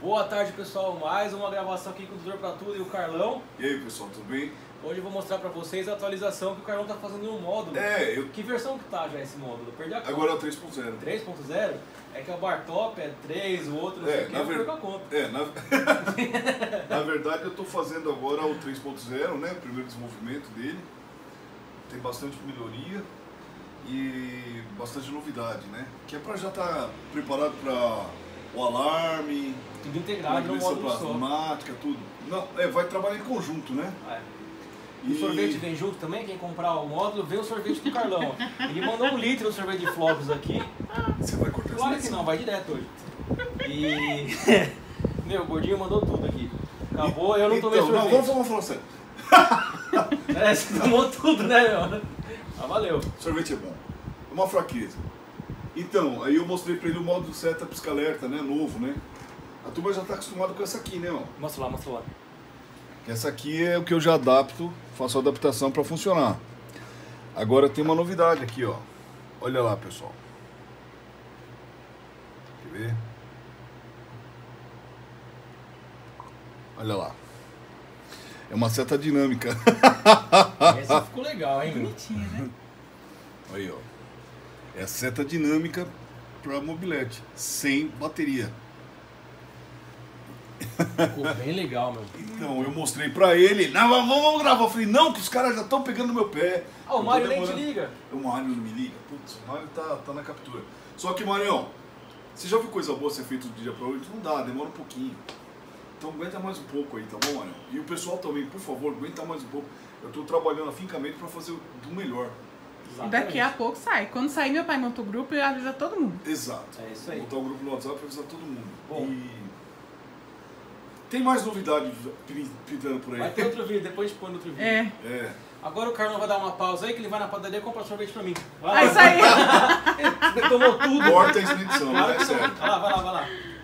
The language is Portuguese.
Boa tarde, pessoal, mais uma gravação aqui com o Tutor pra Tudo e o Carlão. E aí, pessoal, tudo bem? Hoje eu vou mostrar pra vocês a atualização que o Carlão tá fazendo no módulo. Que versão que tá já esse módulo? Perdi a conta. Agora é o 3.0. 3.0? É que o Bartop é 3, o outro não sei o que, eu perco a conta. Na verdade eu tô fazendo agora o 3.0, né? O primeiro desenvolvimento dele. Tem bastante melhoria e bastante novidade, né? Que é pra já tá preparado pra o alarme, tudo integrado no módulo plasmática, tudo. Não, vai trabalhar em conjunto, né? E o sorvete vem junto também, quem comprar o módulo, vem o sorvete do Carlão. Ele mandou 1 litro no sorvete de flocos aqui. Você vai cortar isso? Claro que não, vai direto hoje. E... meu, o gordinho mandou tudo aqui. Acabou, eu não tomei sorvete. Não, vamos falar sério. É, você tomou tudo, né, meu? Ah, valeu. Sorvete é bom. Uma fraqueza. Então, aí eu mostrei pra ele o modo do setup pisca-alerta, né, novo, né? A turma já tá acostumada com essa aqui, né, ó. Mostra lá, mostra lá. Essa aqui é o que eu já adapto, faço a adaptação pra funcionar. Agora tem uma novidade aqui, ó. Olha lá, pessoal. Quer ver? Olha lá. É uma seta dinâmica. Essa ficou legal, hein? Bonitinha, né? Aí, ó. É a seta dinâmica para Mobylette, sem bateria. Ficou bem legal, meu. Então, eu mostrei para ele, não, vamos gravar. Eu falei, não, que os caras já estão pegando no meu pé. Ah, o Mário nem te liga. O Mário não me liga. Putz, o Mário tá na captura. Só que, Marião, você já viu coisa boa ser feita do dia para hoje? Não dá, demora um pouquinho. Então aguenta mais um pouco aí, tá bom, Marião? E o pessoal também, por favor, aguenta mais um pouco. Eu estou trabalhando afincamente para fazer do melhor. Exatamente. Daqui a pouco sai. Quando sair, meu pai monta o grupo e avisa todo mundo. Exato. É isso aí. Montar o grupo no WhatsApp e avisar todo mundo. Bom. E... tem mais novidade pintando por aí. Vai ter outro vídeo, depois a gente põe no outro vídeo. Agora o Carlão vai dar uma pausa aí, que ele vai na padaria comprar sorvete pra mim. Vai lá. É isso aí. Você tomou tudo. Corta a edição. Vai lá, vai lá.